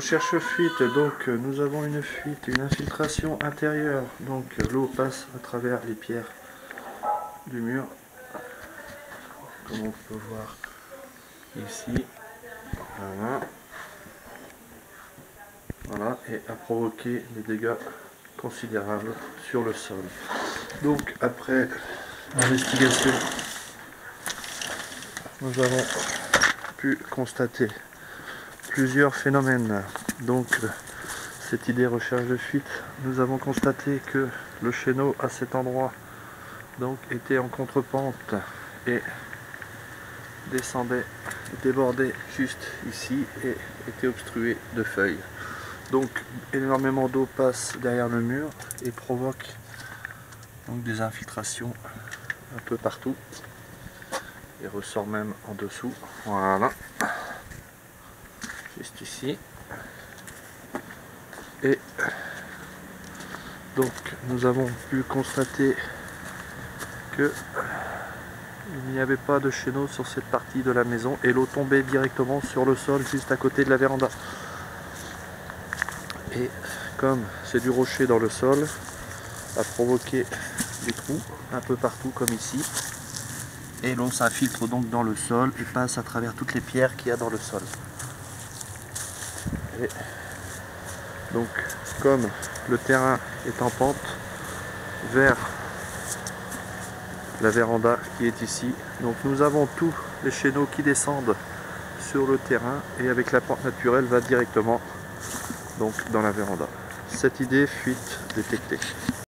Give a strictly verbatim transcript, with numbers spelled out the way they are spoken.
Recherche fuite, donc nous avons une fuite, une infiltration intérieure, donc l'eau passe à travers les pierres du mur, comme on peut voir ici, voilà, voilà et a provoqué des dégâts considérables sur le sol. Donc après investigation, nous avons pu constater plusieurs phénomènes. Donc cette idée recherche de fuite, nous avons constaté que le chéneau à cet endroit donc était en contrepente et descendait, débordait juste ici et était obstrué de feuilles. Donc énormément d'eau passe derrière le mur et provoque donc des infiltrations un peu partout et ressort même en dessous, voilà, juste ici. Et donc nous avons pu constater que il n'y avait pas de chéneau sur cette partie de la maison et l'eau tombait directement sur le sol juste à côté de la véranda. Et comme c'est du rocher dans le sol, a provoqué des trous un peu partout comme ici, et l'eau s'infiltre donc dans le sol et passe à travers toutes les pierres qu'il y a dans le sol. Et donc comme le terrain est en pente vers la véranda qui est ici, donc nous avons tous les chéneaux qui descendent sur le terrain et avec la pente naturelle va directement donc dans la véranda. Cette idée fuite détectée.